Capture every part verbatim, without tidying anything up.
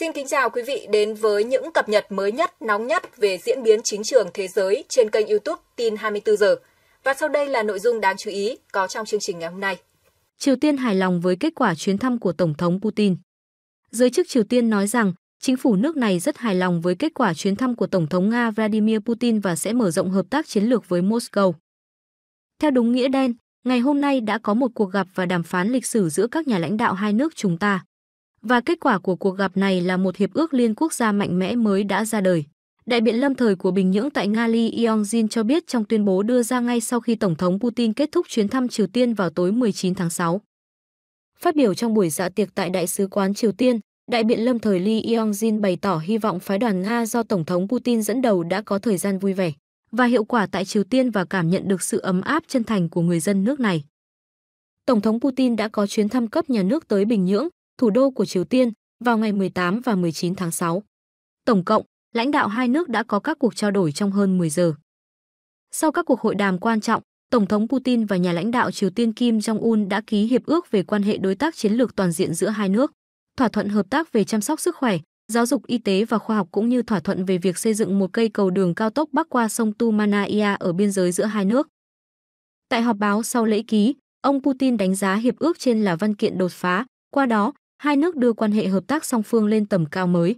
Xin kính chào quý vị đến với những cập nhật mới nhất, nóng nhất về diễn biến chính trường thế giới trên kênh YouTube Tin hai mươi tư giờ. Và sau đây là nội dung đáng chú ý có trong chương trình ngày hôm nay. Triều Tiên hài lòng với kết quả chuyến thăm của Tổng thống Putin. Giới chức Triều Tiên nói rằng chính phủ nước này rất hài lòng với kết quả chuyến thăm của Tổng thống Nga Vladimir Putin và sẽ mở rộng hợp tác chiến lược với Moscow. Theo đúng nghĩa đen, ngày hôm nay đã có một cuộc gặp và đàm phán lịch sử giữa các nhà lãnh đạo hai nước chúng ta. Và kết quả của cuộc gặp này là một hiệp ước liên quốc gia mạnh mẽ mới đã ra đời. Đại biện lâm thời của Bình Nhưỡng tại Nga Lee Yong-Jin cho biết trong tuyên bố đưa ra ngay sau khi Tổng thống Putin kết thúc chuyến thăm Triều Tiên vào tối mười chín tháng sáu. Phát biểu trong buổi dạ tiệc tại Đại sứ quán Triều Tiên, Đại biện lâm thời Lee Yong-Jin bày tỏ hy vọng phái đoàn Nga do Tổng thống Putin dẫn đầu đã có thời gian vui vẻ và hiệu quả tại Triều Tiên và cảm nhận được sự ấm áp chân thành của người dân nước này. Tổng thống Putin đã có chuyến thăm cấp nhà nước tới Bình Nhưỡng, thủ đô của Triều Tiên, vào ngày mười tám và mười chín tháng sáu. Tổng cộng, lãnh đạo hai nước đã có các cuộc trao đổi trong hơn mười giờ. Sau các cuộc hội đàm quan trọng, Tổng thống Putin và nhà lãnh đạo Triều Tiên Kim Jong-un đã ký hiệp ước về quan hệ đối tác chiến lược toàn diện giữa hai nước, thỏa thuận hợp tác về chăm sóc sức khỏe, giáo dục y tế và khoa học cũng như thỏa thuận về việc xây dựng một cây cầu đường cao tốc bắc qua sông Tumanaia ở biên giới giữa hai nước. Tại họp báo sau lễ ký, ông Putin đánh giá hiệp ước trên là văn kiện đột phá, qua đó, hai nước đưa quan hệ hợp tác song phương lên tầm cao mới.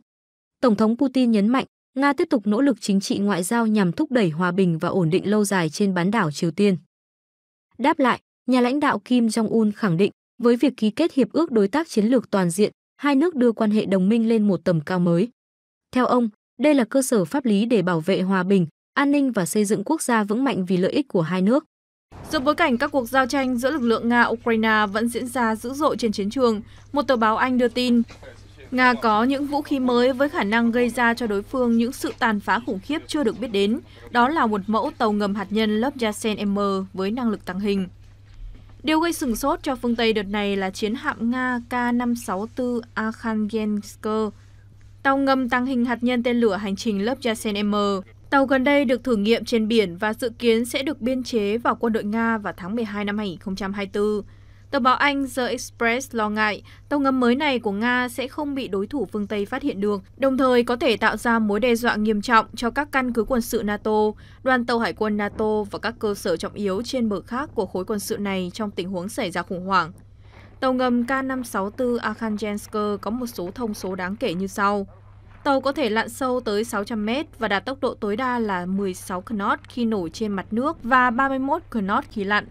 Tổng thống Putin nhấn mạnh, Nga tiếp tục nỗ lực chính trị ngoại giao nhằm thúc đẩy hòa bình và ổn định lâu dài trên bán đảo Triều Tiên. Đáp lại, nhà lãnh đạo Kim Jong-un khẳng định, với việc ký kết hiệp ước đối tác chiến lược toàn diện, hai nước đưa quan hệ đồng minh lên một tầm cao mới. Theo ông, đây là cơ sở pháp lý để bảo vệ hòa bình, an ninh và xây dựng quốc gia vững mạnh vì lợi ích của hai nước. Giữa bối cảnh các cuộc giao tranh giữa lực lượng Nga-Ukraine vẫn diễn ra dữ dội trên chiến trường, một tờ báo Anh đưa tin Nga có những vũ khí mới với khả năng gây ra cho đối phương những sự tàn phá khủng khiếp chưa được biết đến, đó là một mẫu tàu ngầm hạt nhân lớp Yasen-M với năng lực tàng hình. Điều gây sửng sốt cho phương Tây đợt này là chiến hạm Nga K năm sáu tư Arkhangelsk, tàu ngầm tàng hình hạt nhân tên lửa hành trình lớp Yasen-M. Tàu gần đây được thử nghiệm trên biển và dự kiến sẽ được biên chế vào quân đội Nga vào tháng mười hai năm hai nghìn không trăm hai mươi tư. Tờ báo Anh The Express lo ngại tàu ngầm mới này của Nga sẽ không bị đối thủ phương Tây phát hiện được, đồng thời có thể tạo ra mối đe dọa nghiêm trọng cho các căn cứ quân sự NATO, đoàn tàu hải quân NATO và các cơ sở trọng yếu trên bờ khác của khối quân sự này trong tình huống xảy ra khủng hoảng. Tàu ngầm K năm sáu tư Arkhangelsk có một số thông số đáng kể như sau. Tàu có thể lặn sâu tới sáu trăm mét và đạt tốc độ tối đa là mười sáu knot khi nổi trên mặt nước và ba mươi mốt knot khi lặn.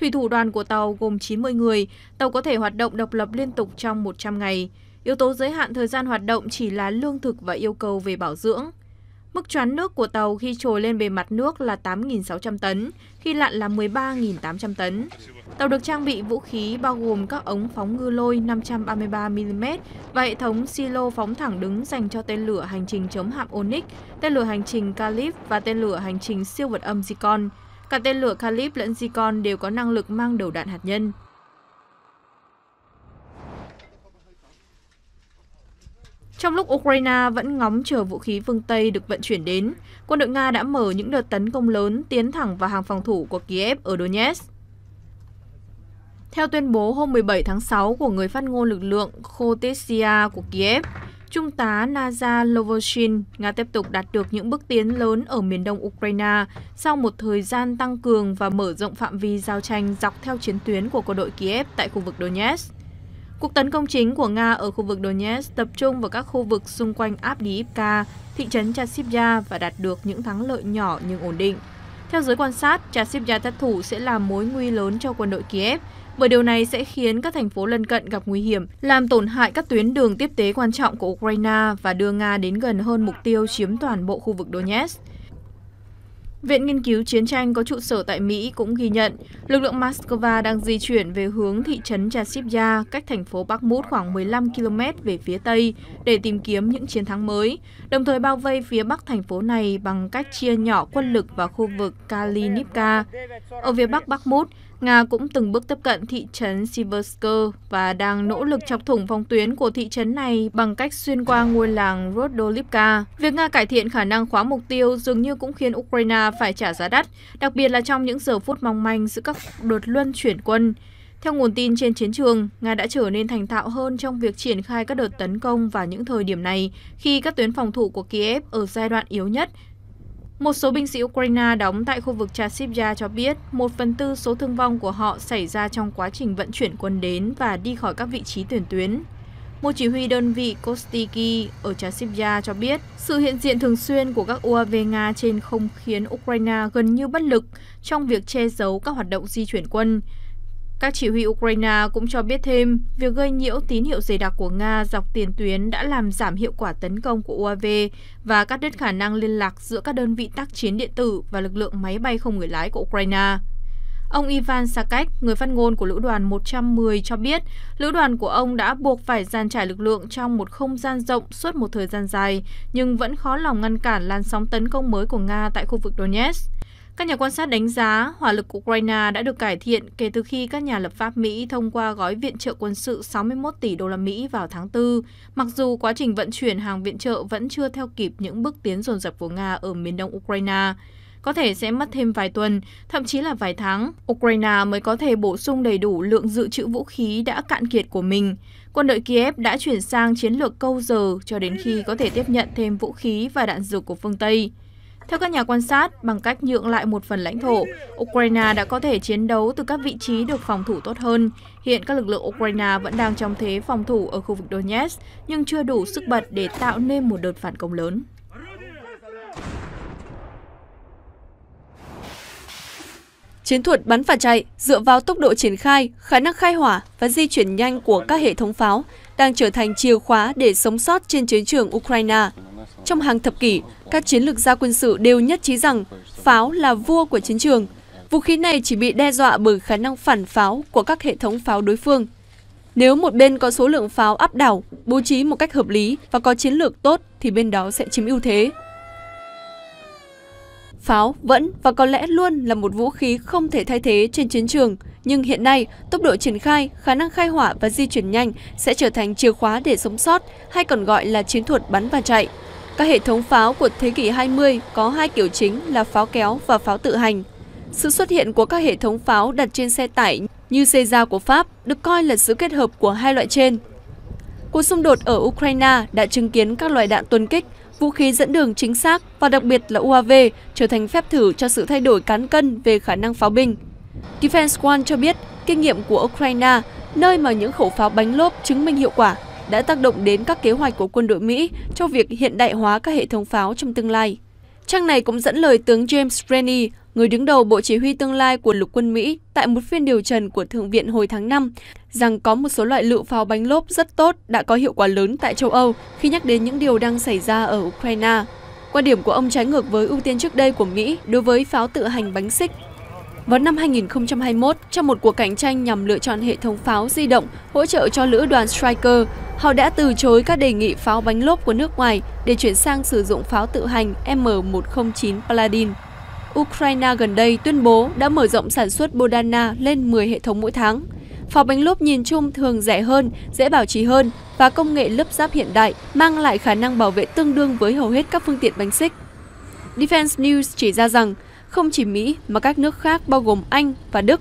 Thủy thủ đoàn của tàu gồm chín mươi người, tàu có thể hoạt động độc lập liên tục trong một trăm ngày. Yếu tố giới hạn thời gian hoạt động chỉ là lương thực và yêu cầu về bảo dưỡng. Mức choán nước của tàu khi trồi lên bề mặt nước là tám nghìn sáu trăm tấn, khi lặn là mười ba nghìn tám trăm tấn. Tàu được trang bị vũ khí bao gồm các ống phóng ngư lôi năm trăm ba mươi ba mi li mét và hệ thống silo phóng thẳng đứng dành cho tên lửa hành trình chống hạm Onyx, tên lửa hành trình Kalibr và tên lửa hành trình siêu vật âm Zicon. Cả tên lửa Kalibr lẫn Zicon đều có năng lực mang đầu đạn hạt nhân. Trong lúc Ukraine vẫn ngóng chờ vũ khí phương Tây được vận chuyển đến, quân đội Nga đã mở những đợt tấn công lớn tiến thẳng vào hàng phòng thủ của Kiev ở Donetsk. Theo tuyên bố hôm mười bảy tháng sáu của người phát ngôn lực lượng Khotessia của Kiev, Trung tá Nazar Lovershin, Nga tiếp tục đạt được những bước tiến lớn ở miền đông Ukraine sau một thời gian tăng cường và mở rộng phạm vi giao tranh dọc theo chiến tuyến của quân đội Kiev tại khu vực Donetsk. Cuộc tấn công chính của Nga ở khu vực Donetsk tập trung vào các khu vực xung quanh Avdiivka, thị trấn Chasiv Yar và đạt được những thắng lợi nhỏ nhưng ổn định. Theo giới quan sát, Chasiv Yar thất thủ sẽ là mối nguy lớn cho quân đội Kiev, bởi điều này sẽ khiến các thành phố lân cận gặp nguy hiểm, làm tổn hại các tuyến đường tiếp tế quan trọng của Ukraine và đưa Nga đến gần hơn mục tiêu chiếm toàn bộ khu vực Donetsk. Viện Nghiên cứu Chiến tranh có trụ sở tại Mỹ cũng ghi nhận lực lượng Moscow đang di chuyển về hướng thị trấn Chasiv Yar cách thành phố Bakhmut khoảng mười lăm ki lô mét về phía Tây để tìm kiếm những chiến thắng mới, đồng thời bao vây phía Bắc thành phố này bằng cách chia nhỏ quân lực vào khu vực Kalynivka. Ở phía Bắc Bakhmut, Nga cũng từng bước tiếp cận thị trấn Siversk và đang nỗ lực chọc thủng phòng tuyến của thị trấn này bằng cách xuyên qua ngôi làng Rodolivka. Việc Nga cải thiện khả năng khóa mục tiêu dường như cũng khiến Ukraine phải trả giá đắt, đặc biệt là trong những giờ phút mong manh giữa các đợt luân chuyển quân. Theo nguồn tin trên chiến trường, Nga đã trở nên thành thạo hơn trong việc triển khai các đợt tấn công vào những thời điểm này, khi các tuyến phòng thủ của Kiev ở giai đoạn yếu nhất. Một số binh sĩ Ukraine đóng tại khu vực Chasiv Yar cho biết một phần tư số thương vong của họ xảy ra trong quá trình vận chuyển quân đến và đi khỏi các vị trí tiền tuyến. Một chỉ huy đơn vị Kostiki ở Chasiv Yar cho biết sự hiện diện thường xuyên của các u a vê Nga trên không khiến Ukraine gần như bất lực trong việc che giấu các hoạt động di chuyển quân. Các chỉ huy Ukraine cũng cho biết thêm việc gây nhiễu tín hiệu dày đặc của Nga dọc tiền tuyến đã làm giảm hiệu quả tấn công của u a vê và cắt đứt khả năng liên lạc giữa các đơn vị tác chiến điện tử và lực lượng máy bay không người lái của Ukraine. Ông Ivan Saket, người phát ngôn của Lữ đoàn một trăm mười cho biết lữ đoàn của ông đã buộc phải dàn trải lực lượng trong một không gian rộng suốt một thời gian dài, nhưng vẫn khó lòng ngăn cản làn sóng tấn công mới của Nga tại khu vực Donetsk. Các nhà quan sát đánh giá hỏa lực của Ukraine đã được cải thiện kể từ khi các nhà lập pháp Mỹ thông qua gói viện trợ quân sự sáu mươi mốt tỷ đô la Mỹ vào tháng tư, mặc dù quá trình vận chuyển hàng viện trợ vẫn chưa theo kịp những bước tiến dồn dập của Nga ở miền đông Ukraine. Có thể sẽ mất thêm vài tuần, thậm chí là vài tháng, Ukraine mới có thể bổ sung đầy đủ lượng dự trữ vũ khí đã cạn kiệt của mình. Quân đội Kiev đã chuyển sang chiến lược câu giờ cho đến khi có thể tiếp nhận thêm vũ khí và đạn dược của phương Tây. Theo các nhà quan sát, bằng cách nhượng lại một phần lãnh thổ, Ukraine đã có thể chiến đấu từ các vị trí được phòng thủ tốt hơn. Hiện các lực lượng Ukraine vẫn đang trong thế phòng thủ ở khu vực Donetsk, nhưng chưa đủ sức bật để tạo nên một đợt phản công lớn. Chiến thuật bắn và chạy dựa vào tốc độ triển khai, khả năng khai hỏa và di chuyển nhanh của các hệ thống pháo đang trở thành chìa khóa để sống sót trên chiến trường Ukraine. Trong hàng thập kỷ, các chiến lược gia quân sự đều nhất trí rằng pháo là vua của chiến trường. Vũ khí này chỉ bị đe dọa bởi khả năng phản pháo của các hệ thống pháo đối phương. Nếu một bên có số lượng pháo áp đảo, bố trí một cách hợp lý và có chiến lược tốt thì bên đó sẽ chiếm ưu thế. Pháo vẫn và có lẽ luôn là một vũ khí không thể thay thế trên chiến trường, nhưng hiện nay, tốc độ triển khai, khả năng khai hỏa và di chuyển nhanh sẽ trở thành chìa khóa để sống sót, hay còn gọi là chiến thuật bắn và chạy. Các hệ thống pháo của thế kỷ hai mươi có hai kiểu chính là pháo kéo và pháo tự hành. Sự xuất hiện của các hệ thống pháo đặt trên xe tải như Caesar của Pháp được coi là sự kết hợp của hai loại trên. Cuộc xung đột ở Ukraine đã chứng kiến các loại đạn tuần kích, vũ khí dẫn đường chính xác và đặc biệt là u a vê trở thành phép thử cho sự thay đổi cán cân về khả năng pháo binh. Defense One cho biết kinh nghiệm của Ukraine, nơi mà những khẩu pháo bánh lốp chứng minh hiệu quả, đã tác động đến các kế hoạch của quân đội Mỹ cho việc hiện đại hóa các hệ thống pháo trong tương lai. Trang này cũng dẫn lời tướng James Rainey, người đứng đầu Bộ Chỉ huy Tương lai của Lục quân Mỹ tại một phiên điều trần của Thượng viện hồi tháng năm, rằng có một số loại lựu pháo bánh lốp rất tốt đã có hiệu quả lớn tại châu Âu khi nhắc đến những điều đang xảy ra ở Ukraine. Quan điểm của ông trái ngược với ưu tiên trước đây của Mỹ đối với pháo tự hành bánh xích. Vào năm hai nghìn không trăm hai mươi mốt, trong một cuộc cạnh tranh nhằm lựa chọn hệ thống pháo di động hỗ trợ cho lữ đoàn Stryker, họ đã từ chối các đề nghị pháo bánh lốp của nước ngoài để chuyển sang sử dụng pháo tự hành M một không chín Paladin. Ukraine gần đây tuyên bố đã mở rộng sản xuất Bogdana lên mười hệ thống mỗi tháng. Pháo bánh lốp nhìn chung thường rẻ hơn, dễ bảo trì hơn và công nghệ lớp giáp hiện đại mang lại khả năng bảo vệ tương đương với hầu hết các phương tiện bánh xích. Defense News chỉ ra rằng không chỉ Mỹ mà các nước khác bao gồm Anh và Đức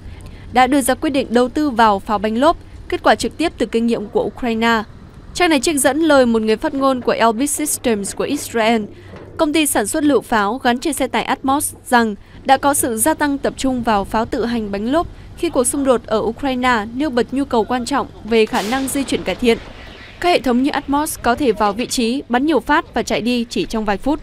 đã đưa ra quyết định đầu tư vào pháo bánh lốp, kết quả trực tiếp từ kinh nghiệm của Ukraine. Trang này trích dẫn lời một người phát ngôn của Elbit Systems của Israel, công ty sản xuất lựu pháo gắn trên xe tải Atmos, rằng đã có sự gia tăng tập trung vào pháo tự hành bánh lốp khi cuộc xung đột ở Ukraine nêu bật nhu cầu quan trọng về khả năng di chuyển cải thiện. Các hệ thống như Atmos có thể vào vị trí, bắn nhiều phát và chạy đi chỉ trong vài phút.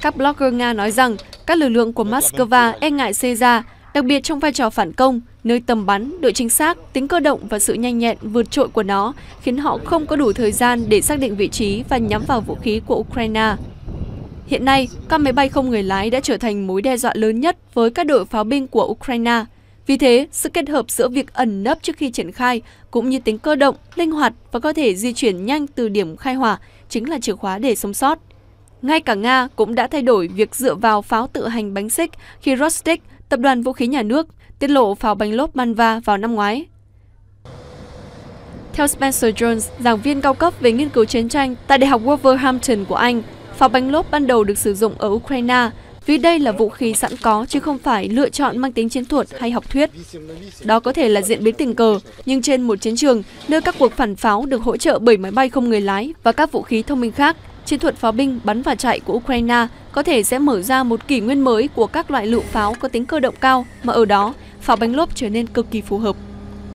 Các blogger Nga nói rằng các lực lượng của Moscow e ngại Caesar, đặc biệt trong vai trò phản công, nơi tầm bắn, độ chính xác, tính cơ động và sự nhanh nhẹn vượt trội của nó khiến họ không có đủ thời gian để xác định vị trí và nhắm vào vũ khí của Ukraine. Hiện nay, các máy bay không người lái đã trở thành mối đe dọa lớn nhất với các đội pháo binh của Ukraine. Vì thế, sự kết hợp giữa việc ẩn nấp trước khi triển khai, cũng như tính cơ động, linh hoạt và có thể di chuyển nhanh từ điểm khai hỏa chính là chìa khóa để sống sót. Ngay cả Nga cũng đã thay đổi việc dựa vào pháo tự hành bánh xích khi Rostec, tập đoàn vũ khí nhà nước, tiết lộ pháo bánh lốp Manva vào năm ngoái. Theo Spencer Jones, giảng viên cao cấp về nghiên cứu chiến tranh tại Đại học Wolverhampton của Anh, pháo bánh lốp ban đầu được sử dụng ở Ukraine vì đây là vũ khí sẵn có chứ không phải lựa chọn mang tính chiến thuật hay học thuyết. Đó có thể là diễn biến tình cờ, nhưng trên một chiến trường, nơi các cuộc phản pháo được hỗ trợ bởi máy bay không người lái và các vũ khí thông minh khác, chiến thuật pháo binh bắn và chạy của Ukraine có thể sẽ mở ra một kỷ nguyên mới của các loại lựu pháo có tính cơ động cao, mà ở đó, pháo bánh lốp trở nên cực kỳ phù hợp.